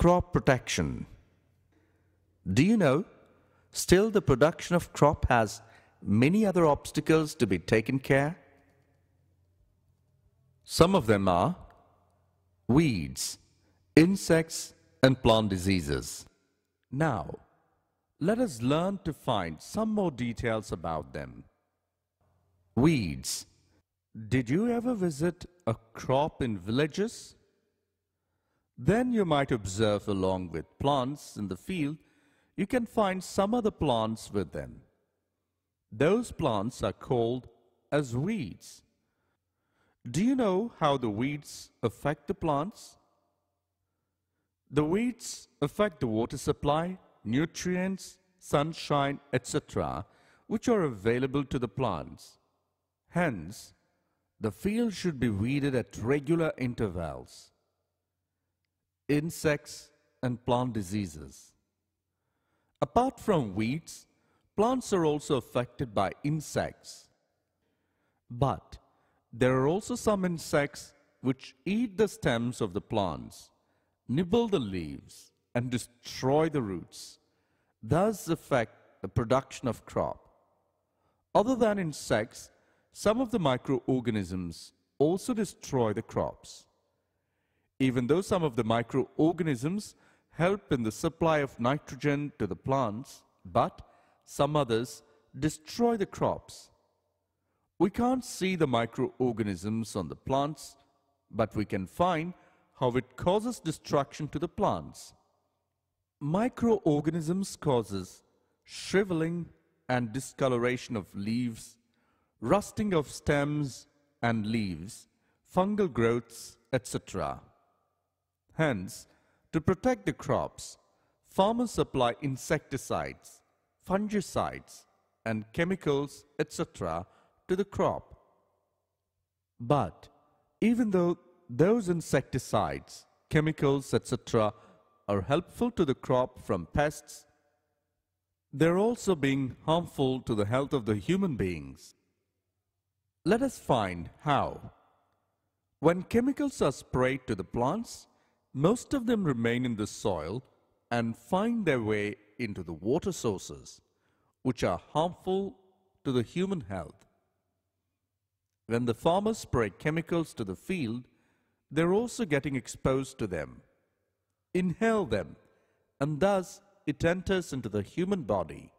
crop protection. Do you know, still the production of crop has many other obstacles to be taken care? Some of them are weeds, insects and plant diseases. Now, let us learn to find some more details about them. Weeds. Did you ever visit a crop in villages? Then you might observe, along with plants in the field, you can find some other plants with them. Those plants are called as weeds. Do you know how the weeds affect the plants? The weeds affect the water supply, nutrients, sunshine, etc., which are available to the plants. Hence, the field should be weeded at regular intervals. Insects and plant diseases. Apart from weeds, plants are also affected by insects. But there are also some insects which eat the stems of the plants, nibble the leaves, and destroy the roots, thus affect the production of crop. Other than insects, some of the microorganisms also destroy the crops. Even though some of the microorganisms help in the supply of nitrogen to the plants, but some others destroy the crops. We can't see the microorganisms on the plants, but we can find how it causes destruction to the plants. Microorganisms causes shriveling and discoloration of leaves, rusting of stems and leaves, fungal growths, etc. Hence, to protect the crops, farmers apply insecticides, fungicides and chemicals, etc. to the crop. But even though those insecticides, chemicals, etc. are helpful to the crop from pests, they're also being harmful to the health of the human beings. Let us find how. When chemicals are sprayed to the plants, most of them remain in the soil and find their way into the water sources, which are harmful to the human health. When the farmers spray chemicals to the field, they're also getting exposed to them, inhale them, and thus it enters into the human body.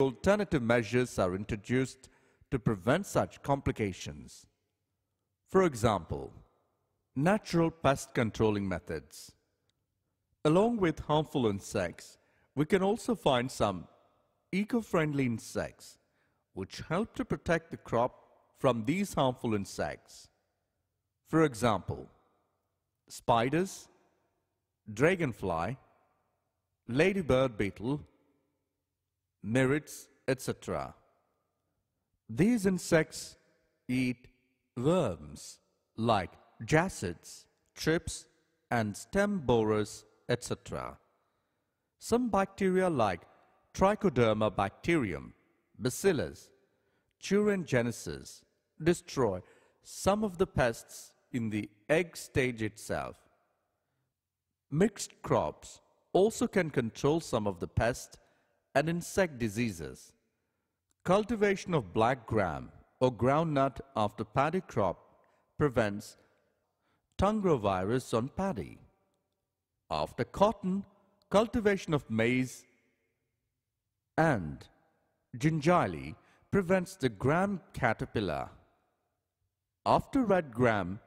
Alternative measures are introduced to prevent such complications. For example, natural pest controlling methods. Along with harmful insects, we can also find some eco-friendly insects which help to protect the crop from these harmful insects. For example, spiders, dragonfly, ladybird beetle, mirids, etc. These insects eat worms like Jassids, thrips, and stem borers, etc. Some bacteria like Trichoderma bacterium, bacillus, Thuringiensis destroy some of the pests in the egg stage itself. Mixed crops also can control some of the pest and insect diseases. Cultivation of black gram or groundnut after paddy crop prevents Tungro virus on paddy. After cotton, cultivation of maize and gingivally prevents the gram caterpillar. After red gram,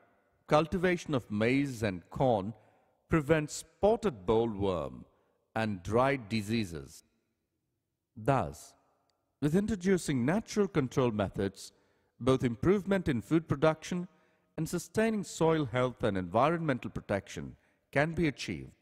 cultivation of maize and corn prevents spotted bollworm and dried diseases. Thus, with introducing natural control methods, both improvement in food production and sustaining soil health and environmental protection can be achieved.